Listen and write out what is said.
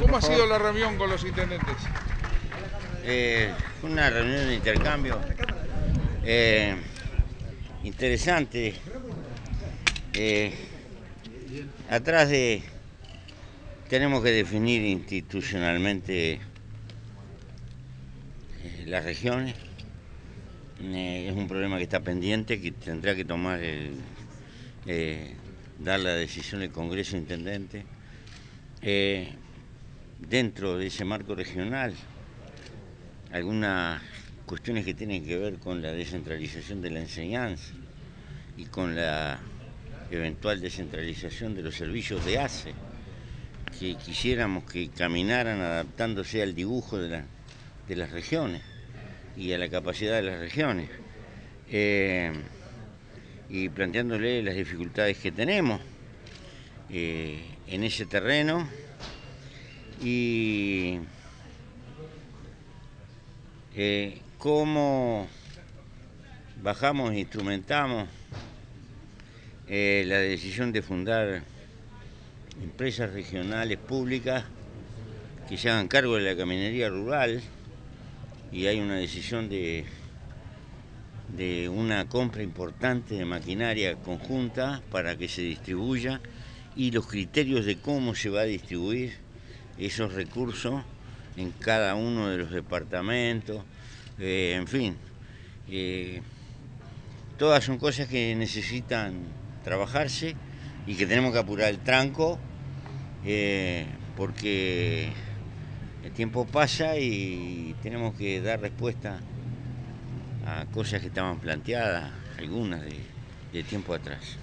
¿Cómo ha sido la reunión con los intendentes? Una reunión de intercambio interesante. Atrás de... Tenemos que definir institucionalmente las regiones. Es un problema que está pendiente, que tendrá que tomar dar la decisión el Congreso Intendente. Dentro de ese marco regional, algunas cuestiones que tienen que ver con la descentralización de la enseñanza y con la eventual descentralización de los servicios de ASSE, que quisiéramos que caminaran adaptándose al dibujo de las regiones y a la capacidad de las regiones, y planteándole las dificultades que tenemos en ese terreno. Y cómo bajamos e instrumentamos la decisión de fundar empresas regionales públicas que se hagan cargo de la caminería rural, y hay una decisión de una compra importante de maquinaria conjunta para que se distribuya, y los criterios de cómo se va a distribuir esos recursos en cada uno de los departamentos, en fin. Todas son cosas que necesitan trabajarse y que tenemos que apurar el tranco, porque el tiempo pasa y tenemos que dar respuesta a cosas que estaban planteadas, algunas de tiempo atrás.